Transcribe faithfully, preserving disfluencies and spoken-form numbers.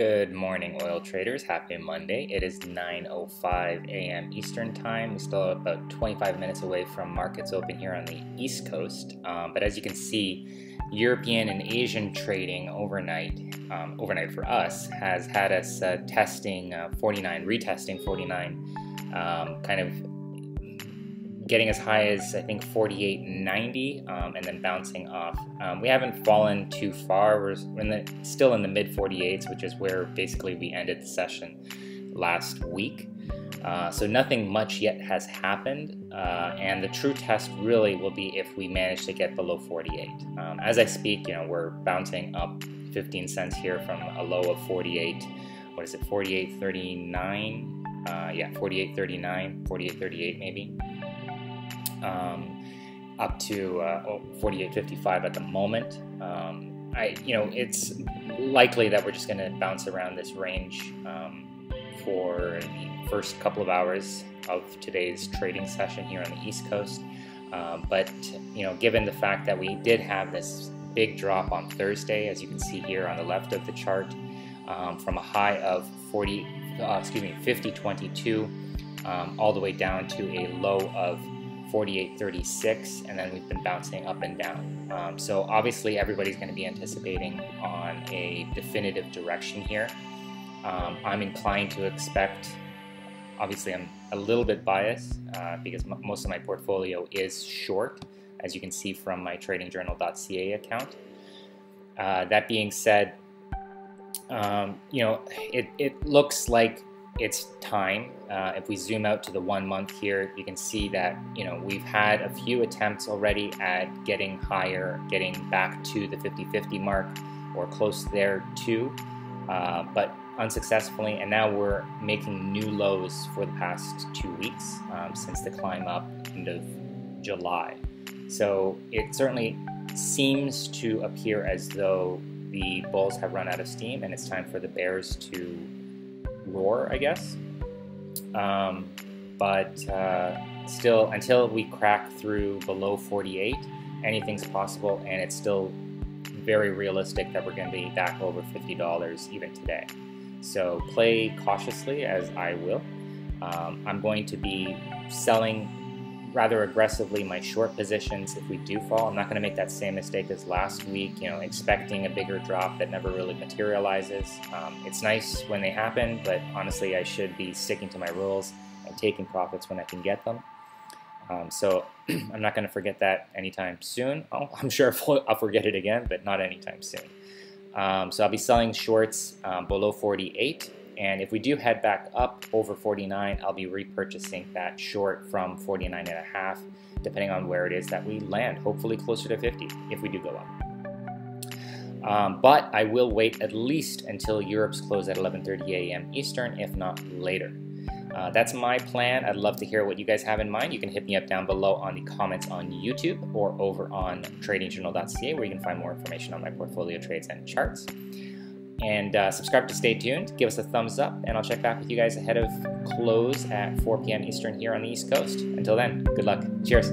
Good morning, oil traders. Happy Monday. It is nine oh five a m Eastern Time. We're still about twenty-five minutes away from markets open here on the East Coast. Um, but as you can see, European and Asian trading overnight, um, overnight for us, has had us uh, testing uh, forty-nine, retesting forty-nine, um, kind of getting as high as, I think, forty-eight ninety, um, and then bouncing off. Um, we haven't fallen too far. We're in the, still in the mid forty-eights, which is where basically we ended the session last week. Uh, so nothing much yet has happened, uh, and the true test really will be if we manage to get below forty-eight. Um, as I speak, you know, we're bouncing up fifteen cents here from a low of forty-eight. What is it? forty-eight thirty-nine. Uh, yeah, forty-eight thirty-nine, forty-eight thirty-eight maybe. Um, up to uh, oh, forty-eight fifty-five at the moment. Um, I, you know, it's likely that we're just going to bounce around this range um, for the first couple of hours of today's trading session here on the East Coast. Uh, but you know, given the fact that we did have this big drop on Thursday, as you can see here on the left of the chart, um, from a high of forty, uh, excuse me, fifty twenty-two, um, all the way down to a low of forty-eight thirty-six, and then we've been bouncing up and down. Um, so obviously everybody's going to be anticipating on a definitive direction here. Um, I'm inclined to expect, obviously I'm a little bit biased uh, because m most of my portfolio is short, as you can see from my trading journal dot c a account. Uh, that being said, um, you know, it, it looks like it's time. Uh, if we zoom out to the one month here, you can see that, you know, we've had a few attempts already at getting higher, getting back to the fifty fifty mark or close there too, uh, but unsuccessfully. And now we're making new lows for the past two weeks um, since the climb up end of July. So it certainly seems to appear as though the bulls have run out of steam and it's time for the bears to roar, I guess. Um, but uh, still, until we crack through below forty-eight, anything's possible, and it's still very realistic that we're going to be back over fifty dollars even today. So play cautiously, as I will. Um, I'm going to be selling rather aggressively my short positions if we do fall. I'm not going to make that same mistake as last week, you know, expecting a bigger drop that never really materializes. Um, it's nice when they happen, but honestly, I should be sticking to my rules and taking profits when I can get them. Um, so I'm not going to forget that anytime soon. I'll, I'm sure I'll forget it again, but not anytime soon. Um, so I'll be selling shorts um, below forty-eight. And if we do head back up over forty-nine, I'll be repurchasing that short from forty-nine and a half, depending on where it is that we land, hopefully closer to fifty if we do go up. Um, but I will wait at least until Europe's close at eleven thirty a m Eastern, if not later. Uh, that's my plan. I'd love to hear what you guys have in mind. You can hit me up down below on the comments on YouTube or over on trading journal dot c a, where you can find more information on my portfolio trades and charts. And uh, subscribe to stay tuned, give us a thumbs up, and I'll check back with you guys ahead of close at four p m Eastern here on the East Coast. Until then, good luck. Cheers.